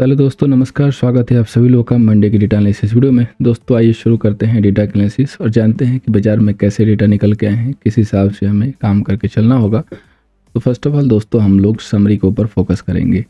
पहले दोस्तों नमस्कार, स्वागत है आप सभी लोगों का मंडे की डेटा एनालिसिस वीडियो में। दोस्तों आइए शुरू करते हैं डेटा एनालिसिस और जानते हैं कि बाजार में कैसे डेटा निकल के आए हैं, किस हिसाब से हमें काम करके चलना होगा। तो फर्स्ट ऑफ ऑल दोस्तों हम लोग समरी के ऊपर फोकस करेंगे।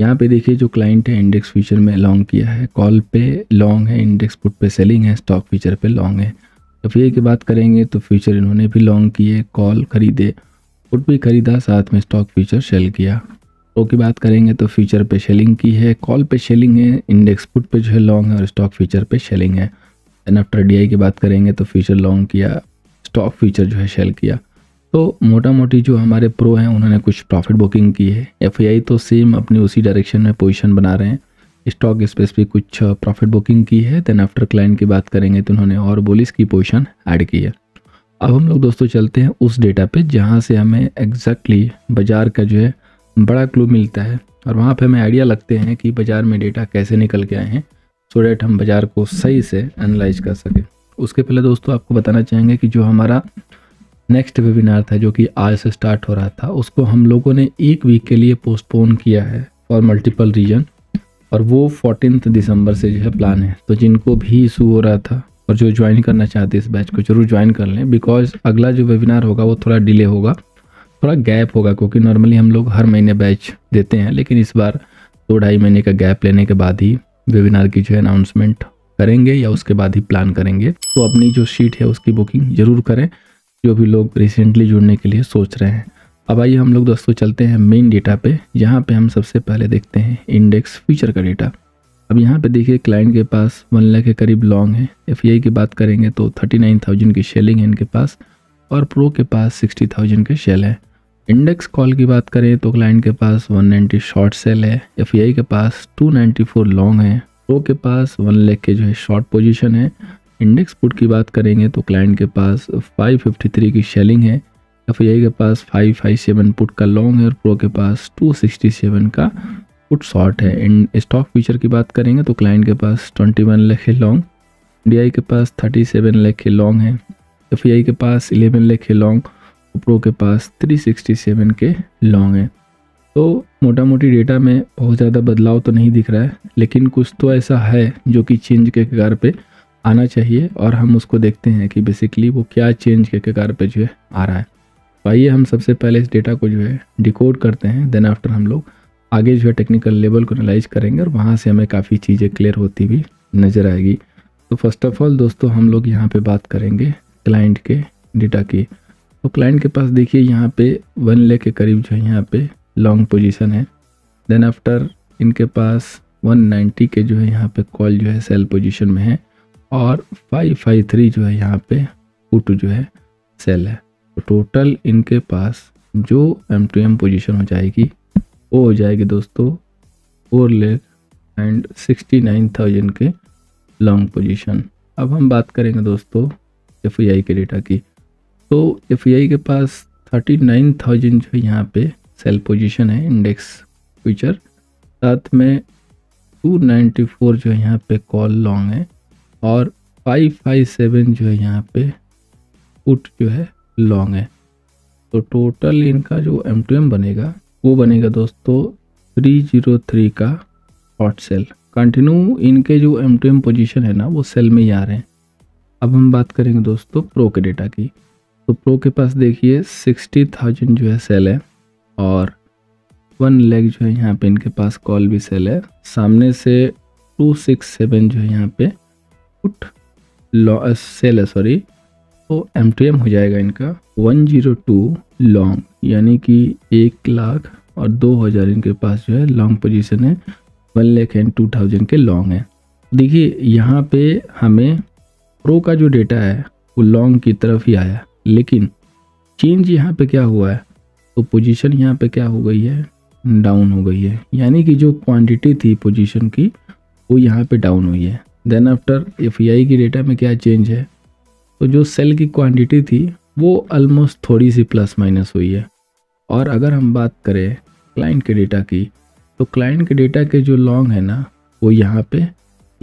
यहाँ पे देखिए जो क्लाइंट है इंडेक्स फीचर में लॉन्ग किया है, कॉल पे लॉन्ग है, इंडेक्स पुट पे सेलिंग है, स्टॉक फीचर पे लॉन्ग है। एफआईआई की बात करेंगे तो फीचर इन्होंने भी लॉन्ग किए, कॉल खरीदे, पुट भी खरीदा, साथ में स्टॉक फीचर सेल किया। तो की बात करेंगे तो फीचर पे शेलिंग की है, कॉल पे शेलिंग है, इंडेक्स पुट पे जो है लॉन्ग है और स्टॉक फीचर पे शेलिंग है। एंड आफ्टर डीआई की बात करेंगे तो फीचर लॉन्ग किया, स्टॉक फीचर जो है शेल किया। तो मोटा मोटी जो हमारे प्रो हैं उन्होंने कुछ प्रॉफिट बुकिंग की है। एफआईआई तो सेम अपनी उसी डायरेक्शन में पोजिशन बना रहे हैं, स्टॉक स्पेसिफिक कुछ प्रॉफिट बुकिंग की है। देन आफ्टर क्लाइंट की बात करेंगे तो उन्होंने और बोलिस की पोजिशन ऐड की है। अब हम लोग दोस्तों चलते हैं उस डेटा पर जहाँ से हमें एग्जैक्टली बाजार का जो है बड़ा क्लू मिलता है और वहाँ पे हमें आइडिया लगते हैं कि बाज़ार में डेटा कैसे निकल के आए हैं, सो डैट हम बाज़ार को सही से एनालाइज कर सकें। उसके पहले दोस्तों आपको बताना चाहेंगे कि जो हमारा नेक्स्ट वेबिनार था जो कि आज से स्टार्ट हो रहा था, उसको हम लोगों ने एक वीक के लिए पोस्टपोन किया है फॉर मल्टीपल रीजन, और वो 14 दिसंबर से जो है प्लान है। तो जिनको भी इशू हो रहा था और जो ज्वाइन करना चाहते इस बैच को जरूर ज्वाइन कर लें, बिकॉज अगला जो वेबिनार होगा वो थोड़ा डिले होगा, थोड़ा गैप होगा, क्योंकि नॉर्मली हम लोग हर महीने बैच देते हैं, लेकिन इस बार 2-2.5 महीने का गैप लेने के बाद ही वेबिनार की जो है अनाउंसमेंट करेंगे या उसके बाद ही प्लान करेंगे। तो अपनी जो शीट है उसकी बुकिंग ज़रूर करें जो भी लोग रिसेंटली जुड़ने के लिए सोच रहे हैं। अब आइए हम लोग दोस्तों चलते हैं मेन डेटा पे, जहाँ पे हम सबसे पहले देखते हैं इंडेक्स फीचर का डेटा। अब यहाँ पे देखिए क्लाइंट के पास 1 लाख के करीब लॉन्ग है, एफआईआई की बात करेंगे तो 39,000 की शेलिंग है इनके पास और प्रो के पास 60,000 के शेल है। इंडेक्स कॉल की बात करें तो क्लाइंट के पास 190 शॉर्ट सेल है, एफआईआई के पास 294 लॉन्ग है, प्रो के पास 1 लाख के जो है शॉर्ट पोजीशन है। इंडेक्स पुट की बात करेंगे तो क्लाइंट के पास 553 की शेलिंग है, एफआईआई के पास 557 पुट का लॉन्ग है और प्रो के पास 267 का पुट शॉर्ट है। एंड स्टॉक फीचर की बात करेंगे तो क्लाइंट के पास 21 लाख के लॉन्ग, डीआई के पास 37 लाख के लॉन्ग है, एफआईआई के पास 11 लाख के लॉन्ग, प्रो के पास 367 के लॉन्ग है। तो मोटा मोटी डेटा में बहुत ज़्यादा बदलाव तो नहीं दिख रहा है, लेकिन कुछ तो ऐसा है जो कि चेंज के कगार पे आना चाहिए और हम उसको देखते हैं कि बेसिकली वो क्या चेंज के कगार पे जो है आ रहा है। तो आइए हम सबसे पहले इस डेटा को जो है डिकोड करते हैं, देन आफ्टर हम लोग आगे जो है टेक्निकल लेवल को एनालाइज करेंगे और वहाँ से हमें काफ़ी चीज़ें क्लियर होती भी नज़र आएगी। तो फर्स्ट ऑफ ऑल दोस्तों हम लोग यहाँ पर बात करेंगे क्लाइंट के डेटा की। तो क्लाइंट के पास देखिए यहाँ पे 1 लाख के करीब जो है यहाँ पे लॉन्ग पोजीशन है, देन आफ्टर इनके पास 190 के जो है यहाँ पे कॉल जो है सेल पोजीशन में है और 553 जो है यहाँ पे पुट जो है सेल है। तो टोटल इनके पास जो एम पोजीशन हो जाएगी वो हो जाएगी दोस्तों 4 लाख एंड 69,000 के लॉन्ग पोजीशन। अब हम बात करेंगे दोस्तों एफ के डेटा की। तो एफआईआई के पास 39,000 जो है यहाँ पे सेल पोजीशन है इंडेक्स फ्यूचर, साथ में 294 जो है यहाँ पे कॉल लॉन्ग है और 557 जो है यहाँ पे पुट जो है लॉन्ग है। तो टोटल इनका जो एम बनेगा वो बनेगा दोस्तों 303 का शॉर्ट सेल। कंटिन्यू इनके जो एम पोजीशन है ना वो सेल में ही आ रहे हैं। अब हम बात करेंगे दोस्तों प्रो के डेटा की। तो प्रो के पास देखिए 60,000 जो है सेल है और 1 लाख जो है यहाँ पे इनके पास कॉल भी सेल है, सामने से 267 जो है यहाँ पे पुट सेल है सॉरी। तो एमटीएम हो जाएगा इनका 102 लॉन्ग, यानी कि 1 लाख और 2,000 इनके पास जो है लॉन्ग पोजीशन है, 1 लाख एंड 2,000 के लॉन्ग है। देखिए यहाँ पे हमें प्रो का जो डेटा है वो लॉन्ग की तरफ ही आया, लेकिन चेंज यहाँ पे क्या हुआ है तो पोजीशन यहाँ पे क्या हो गई है, डाउन हो गई है, यानी कि जो क्वांटिटी थी पोजीशन की वो यहाँ पे डाउन हुई है। देन आफ्टर एफआईआई की डेटा में क्या चेंज है तो जो सेल की क्वांटिटी थी वो ऑलमोस्ट थोड़ी सी प्लस माइनस हुई है। और अगर हम बात करें क्लाइंट के डेटा की तो क्लाइंट के डेटा के जो लॉन्ग है ना वो यहाँ पर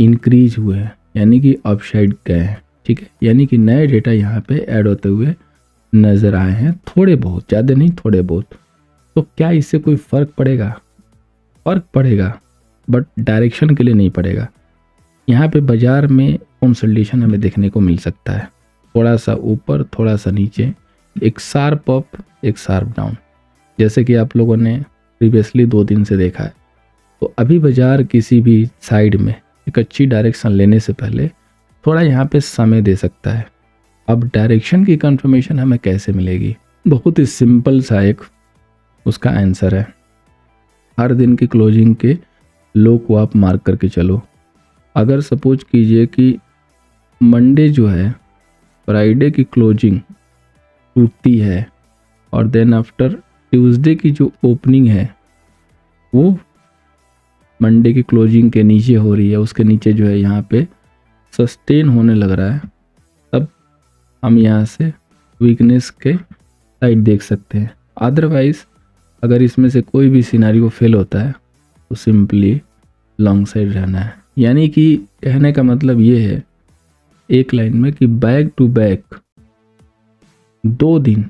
इंक्रीज हुए हैं, यानी कि अपसाइड गए हैं, ठीक है, यानी कि नए डेटा यहाँ पे ऐड होते हुए नज़र आए हैं, थोड़े बहुत, ज़्यादा नहीं थोड़े बहुत। तो क्या इससे कोई फ़र्क पड़ेगा? फ़र्क पड़ेगा, बट डायरेक्शन के लिए नहीं पड़ेगा। यहाँ पे बाज़ार में कंसोलिडेशन हमें देखने को मिल सकता है, थोड़ा सा ऊपर थोड़ा सा नीचे, एक शार्प अप एक शार्प डाउन, जैसे कि आप लोगों ने प्रीवियसली 2 दिन से देखा है। तो अभी बाज़ार किसी भी साइड में एक अच्छी डायरेक्शन लेने से पहले थोड़ा यहाँ पे समय दे सकता है। अब डायरेक्शन की कंफर्मेशन हमें कैसे मिलेगी? बहुत ही सिंपल सा एक उसका आंसर है, हर दिन की क्लोजिंग के लो को आप मार्क करके चलो। अगर सपोज कीजिए कि मंडे जो है फ्राइडे की क्लोजिंग टूटती है और देन आफ्टर ट्यूसडे की जो ओपनिंग है वो मंडे की क्लोजिंग के नीचे हो रही है, उसके नीचे जो है यहाँ पे सस्टेन होने लग रहा है, तब हम यहाँ से वीकनेस के साइड देख सकते हैं। अदरवाइज अगर इसमें से कोई भी सिनेरियो फेल होता है तो सिंपली लॉन्ग साइड रहना है। यानी कि कहने का मतलब ये है एक लाइन में कि बैक टू बैक 2 दिन,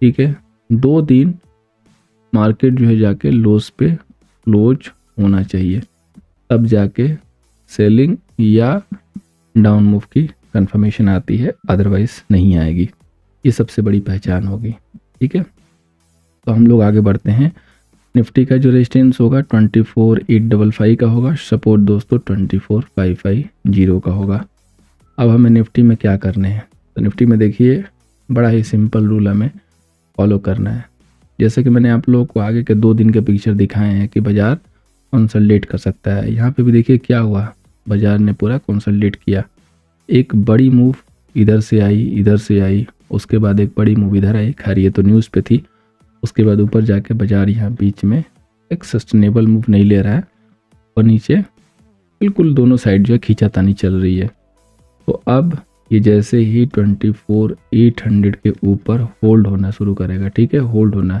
ठीक है, 2 दिन मार्केट जो है जाके लोस पे क्लोज होना चाहिए, तब जाके सेलिंग या डाउन मूव की कंफर्मेशन आती है, अदरवाइज नहीं आएगी। ये सबसे बड़ी पहचान होगी, ठीक है। तो हम लोग आगे बढ़ते हैं। निफ्टी का जो रेजिस्टेंस होगा 24,855 का होगा, सपोर्ट दोस्तों 24,550 का होगा। अब हमें निफ्टी में क्या करने हैं? तो निफ्टी में देखिए बड़ा ही सिंपल रूल हमें फॉलो करना है। जैसे कि मैंने आप लोगों को आगे के 2 दिन के पिक्चर दिखाए हैं कि बाज़ार कंसोलिडेट कर सकता है, यहाँ पे भी देखिए क्या हुआ, बाज़ार ने पूरा कंसोलिडेट किया। एक बड़ी मूव इधर से आई, इधर से आई, उसके बाद एक बड़ी मूव इधर आई, खैर ये तो न्यूज़ पे थी। उसके बाद ऊपर जाके बाज़ार यहाँ बीच में एक सस्टेनेबल मूव नहीं ले रहा है और नीचे बिल्कुल दोनों साइड जो है खींचातानी चल रही है। तो अब ये जैसे ही 24,800 के ऊपर होल्ड होना शुरू करेगा, ठीक है, होल्ड होना,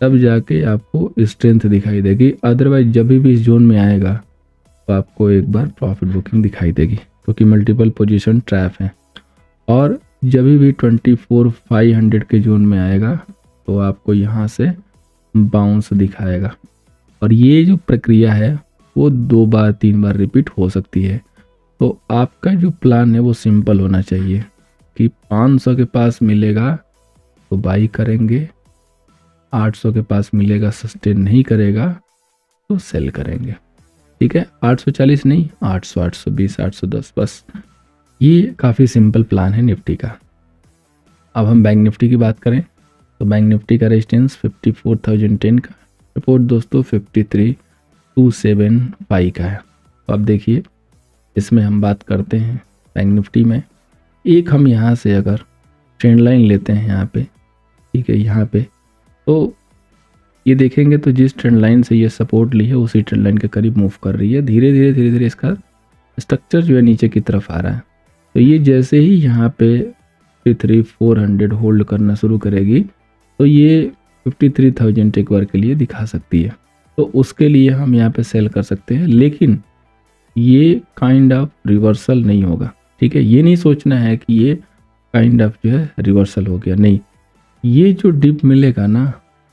तब जाके आपको स्ट्रेंथ दिखाई देगी। अदरवाइज जब भी इस जोन में आएगा तो आपको एक बार प्रॉफिट बुकिंग दिखाई देगी, क्योंकि मल्टीपल पोजीशन ट्रैप हैं। और जब भी 24,500 के जोन में आएगा तो आपको यहाँ से बाउंस दिखाएगा, और ये जो प्रक्रिया है वो 2 बार 3 बार रिपीट हो सकती है। तो आपका जो प्लान है वो सिंपल होना चाहिए कि 500 के पास मिलेगा तो बाई करेंगे, 800 के पास मिलेगा सस्टेन नहीं करेगा तो सेल करेंगे, ठीक है। 840 नहीं, 800, 820, 810, बस ये काफ़ी सिंपल प्लान है निफ्टी का। अब हम बैंक निफ्टी की बात करें तो बैंक निफ्टी का रेजिस्टेंस 54,010 का, सपोर्ट दोस्तों 53,275 का है। तो अब देखिए इसमें हम बात करते हैं बैंक निफ्टी में, एक हम यहाँ से अगर ट्रेंड लाइन लेते हैं यहाँ पे, ठीक है, यहाँ पे तो ये देखेंगे तो जिस ट्रेंड लाइन से ये सपोर्ट ली है उसी ट्रेंड लाइन के करीब मूव कर रही है। धीरे धीरे धीरे धीरे इसका स्ट्रक्चर जो है नीचे की तरफ आ रहा है। तो ये जैसे ही यहाँ पे 53,400 होल्ड करना शुरू करेगी तो ये 53,000 एक बार के लिए दिखा सकती है, तो उसके लिए हम यहाँ पे सेल कर सकते हैं। लेकिन ये काइंड ऑफ रिवर्सल नहीं होगा, ठीक है, ये नहीं सोचना है कि ये काइंड ऑफ जो है रिवर्सल हो गया, नहीं, ये जो डिप मिलेगा ना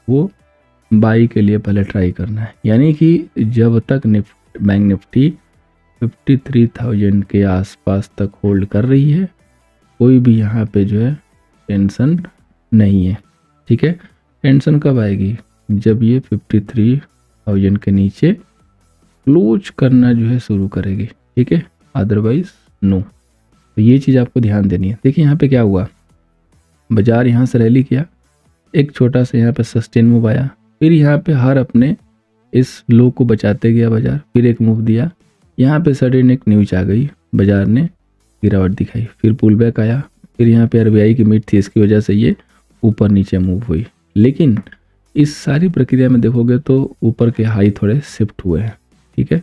वो बाई के लिए पहले ट्राई करना है। यानी कि जब तक बैंक निफ्टी 53,000 के आसपास तक होल्ड कर रही है कोई भी यहाँ पे जो है टेंशन नहीं है, ठीक है। टेंशन कब आएगी? जब ये 53,000 के नीचे क्लोज करना जो है शुरू करेगी, ठीक है, अदरवाइज नो। तो ये चीज़ आपको ध्यान देनी है। देखिए यहाँ पे क्या हुआ, बाज़ार यहाँ से रैली किया, एक छोटा सा यहाँ पे सस्टेन मूव आया, फिर यहाँ पे हर अपने इस लो को बचाते गया बाज़ार, फिर एक मूव दिया, यहाँ पे सडन एक न्यूज आ गई, बाज़ार ने गिरावट दिखाई, फिर पुल बैक आया, फिर यहाँ पे RBI की मीट थी, इसकी वजह से ये ऊपर नीचे मूव हुई। लेकिन इस सारी प्रक्रिया में देखोगे तो ऊपर के हाई थोड़े शिफ्ट हुए हैं, ठीक है।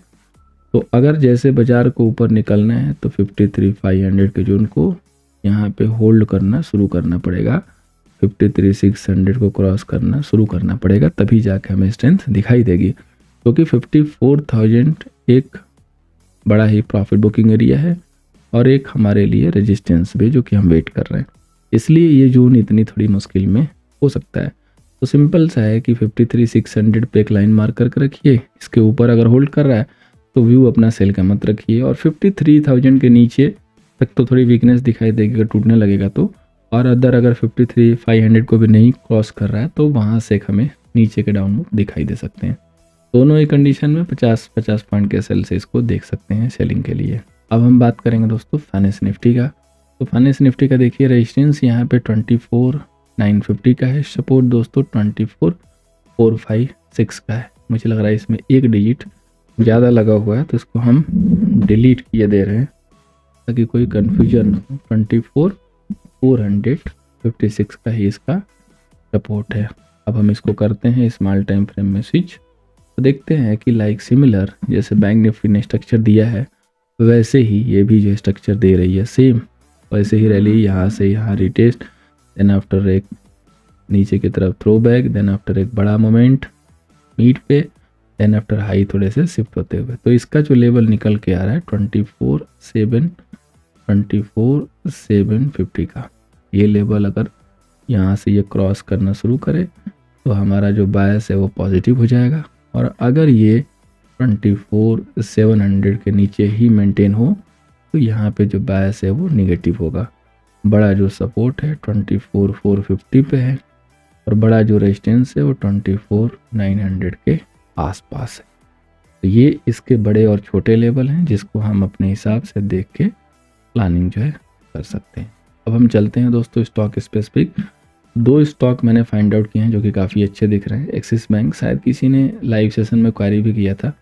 तो अगर जैसे बाज़ार को ऊपर निकलना है तो 53,500 के जोन को यहाँ पे होल्ड करना शुरू करना पड़ेगा, 53,600 को क्रॉस करना शुरू करना पड़ेगा, तभी जाके हमें स्ट्रेंथ दिखाई देगी। क्योंकि 54,000 एक बड़ा ही प्रॉफिट बुकिंग एरिया है और एक हमारे लिए रेजिस्टेंस भी, जो कि हम वेट कर रहे हैं, इसलिए ये जोन इतनी थोड़ी मुश्किल में हो सकता है। तो सिंपल सा है कि 53,600 पे एक लाइन मार्क करके रखिए, इसके ऊपर अगर होल्ड कर रहा है तो व्यू अपना सेल का मत रखिए। और 53,000 के नीचे तक तो थोड़ी वीकनेस दिखाई देगी अगर टूटने लगेगा तो, और अदर अगर 53,500 को भी नहीं क्रॉस कर रहा है तो वहाँ से हमें नीचे के डाउन मूव दिखाई दे सकते हैं। दोनों ही कंडीशन में 50-50 पॉइंट के सेल से इसको देख सकते हैं सेलिंग के लिए। अब हम बात करेंगे दोस्तों फाइनेंस निफ्टी का। तो फाइनेंस निफ्टी का देखिए रेजिस्टेंस यहाँ पे 24,950 का है, सपोर्ट दोस्तों 24,456 का है। मुझे लग रहा है इसमें एक डिजिट ज़्यादा लगा हुआ है तो इसको हम डिलीट किए दे रहे हैं ताकि कोई कन्फ्यूजन ना हो। 24,456 का ही इसका सपोर्ट है। अब हम इसको करते हैं स्मॉल टाइम फ्रेम में स्विच, तो देखते हैं कि लाइक सिमिलर जैसे बैंक निफ्टी ने स्ट्रक्चर दिया है वैसे ही ये भी जो स्ट्रक्चर दे रही है सेम वैसे ही रैली, यहाँ से यहाँ रिटेस्ट, देन आफ्टर एक नीचे की तरफ थ्रो बैक, देन आफ्टर एक बड़ा मोमेंट मीट पे, देन आफ्टर हाई थोड़े से शिफ्ट होते हुए। तो इसका जो लेवल निकल के आ रहा है 24,750 का, ये लेवल अगर यहाँ से ये क्रॉस करना शुरू करे तो हमारा जो बायस है वो पॉजिटिव हो जाएगा। और अगर ये 24,700 के नीचे ही मेंटेन हो तो यहाँ पे जो बायस है वो नेगेटिव होगा। बड़ा जो सपोर्ट है 24,450 पे है और बड़ा जो रेजिस्टेंस है वो 24,900 के आसपास है। तो ये इसके बड़े और छोटे लेवल हैं जिसको हम अपने हिसाब से देख के प्लानिंग जो है कर सकते हैं। अब हम चलते हैं दोस्तों स्टॉक स्पेसिफिक। दो स्टॉक मैंने फाइंड आउट किए हैं जो कि काफ़ी अच्छे दिख रहे हैं। एक्सिस बैंक, शायद किसी ने लाइव सेशन में क्वारी भी किया था,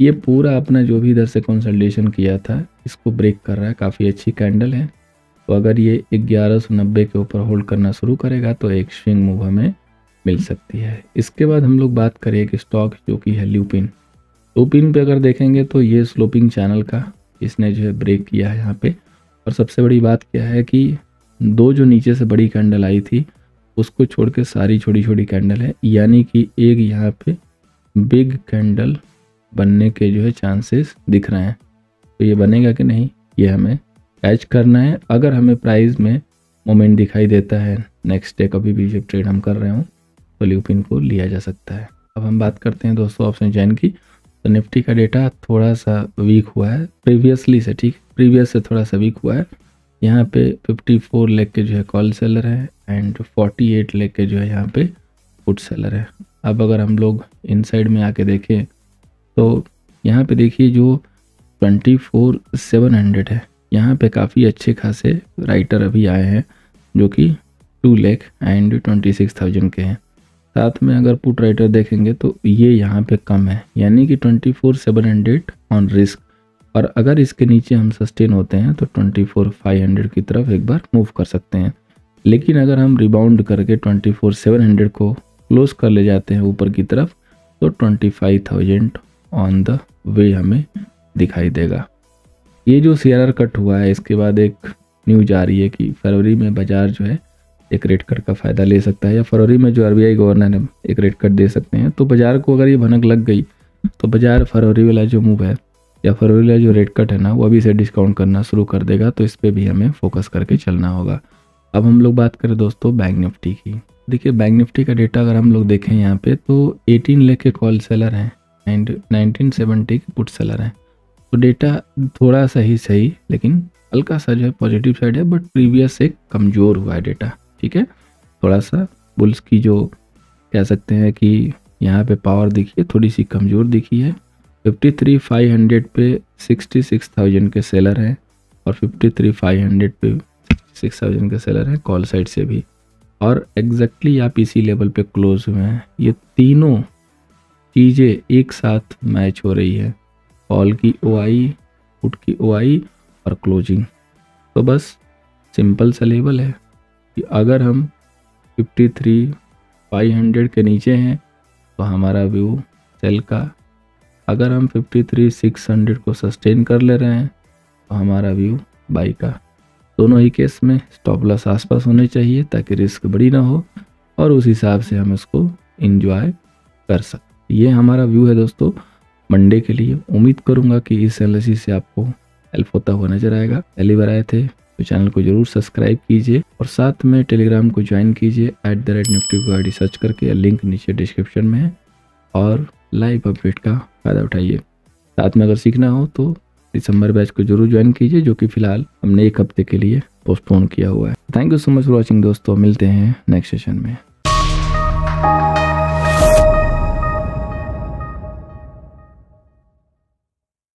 ये पूरा अपना जो भी इधर से कंसोलिडेशन किया था इसको ब्रेक कर रहा है। काफ़ी अच्छी कैंडल है, तो अगर ये 1190 के ऊपर होल्ड करना शुरू करेगा तो एक स्विंग मूव हमें मिल सकती है। इसके बाद हम लोग बात करें एक स्टॉक जो कि है ल्यूपिन। ल्यूपिन पे अगर देखेंगे तो ये स्लोपिंग चैनल का इसने जो है ब्रेक किया है यहाँ पे। और सबसे बड़ी बात क्या है कि दो जो नीचे से बड़ी कैंडल आई थी उसको छोड़ के सारी छोटी छोटी कैंडल है, यानी कि एक यहाँ पे बिग कैंडल बनने के जो है चांसेस दिख रहे हैं। तो ये बनेगा कि नहीं ये हमें कैच करना है। अगर हमें प्राइस में मोमेंट दिखाई देता है नेक्स्ट डे कभी भी जब ट्रेड हम कर रहे हों तो ल्यूपिन को लिया जा सकता है। अब हम बात करते हैं दोस्तों ऑप्शन चैन की। तो निफ्टी का डेटा थोड़ा सा वीक हुआ है प्रीवियसली से, ठीक प्रीवियस से थोड़ा सा वीक हुआ है। यहाँ पे 54 लेग के जो है कॉल सेलर है एंड 48 लेग के जो है यहाँ पे पुट सेलर है। अब अगर हम लोग इनसाइड में आके देखें तो यहाँ पे देखिए जो 24,700 है यहाँ पे काफ़ी अच्छे खासे राइटर अभी आए हैं जो कि 2,26,000 के हैं। साथ में अगर पुट राइटर देखेंगे तो ये यहाँ पे कम है, यानी कि 24,700 ऑन रिस्क। और अगर इसके नीचे हम सस्टेन होते हैं तो 24,500 की तरफ एक बार मूव कर सकते हैं। लेकिन अगर हम रिबाउंड करके 24,700 को क्लोज कर ले जाते हैं ऊपर की तरफ तो 25,000 ऑन द वे हमें दिखाई देगा। ये जो CRR कट हुआ है इसके बाद एक न्यूज आ रही है कि फरवरी में बाजार जो है एक रेट कट का फ़ायदा ले सकता है, या फरवरी में जो RBI गवर्नर है एक रेट कट दे सकते हैं। तो बाजार को अगर ये भनक लग गई तो बाजार फरवरी वाला जो मूव है या फरवरी वाला जो रेट कट है ना वो अभी से डिस्काउंट करना शुरू कर देगा। तो इस पर भी हमें फोकस करके चलना होगा। अब हम लोग बात करें दोस्तों बैंक निफ्टी की। देखिए बैंक निफ्टी का डेटा अगर हम लोग देखें यहाँ पे तो 18 लाख के कॉल सेलर हैं एंड 1970 के पुट सेलर हैं। तो डेटा थोड़ा सा ही सही लेकिन हल्का सा जो है पॉजिटिव साइड है, बट प्रीवियस से कमज़ोर हुआ है डेटा, ठीक है। थोड़ा सा बुल्स की जो कह सकते हैं कि यहाँ पे पावर दिखी है थोड़ी सी कमज़ोर दिखी है। 53,500 पे 66,000 के सेलर हैं और 53,500 पे 66,000 के सेलर हैं कॉल साइड से भी, और एग्जैक्टली आप इसी लेवल पे क्लोज हुए हैं। ये तीनों चीज़ें एक साथ मैच हो रही है, कॉल की OI, पुट की OI और क्लोजिंग। तो बस सिंपल सा लेवल है कि अगर हम 53,500 के नीचे हैं तो हमारा व्यू सेल का, अगर हम 53,600 को सस्टेन कर ले रहे हैं तो हमारा व्यू बाई का। दोनों ही केस में स्टॉप लॉस आसपास होने चाहिए ताकि रिस्क बड़ी ना हो और उस हिसाब से हम इसको एंजॉय कर सकते। ये हमारा व्यू है दोस्तों मंडे के लिए। उम्मीद करूंगा कि इस एनालिसिस से आपको हेल्प होता हुआ नजर आएगा। पहली बार आए थे तो चैनल को जरूर सब्सक्राइब कीजिए और साथ में टेलीग्राम को ज्वाइन कीजिए @nifty सर्च करके, लिंक नीचे डिस्क्रिप्शन में है, और लाइव अपडेट का फ़ायदा उठाइए। साथ में अगर सीखना हो तो दिसंबर बैच को जरूर ज्वाइन कीजिए, जो कि फिलहाल हमने 1 हफ्ते के लिए पोस्टपोन किया हुआ है। Thank you so much for watching दोस्तों, मिलते हैं नेक्स्ट सेशन में।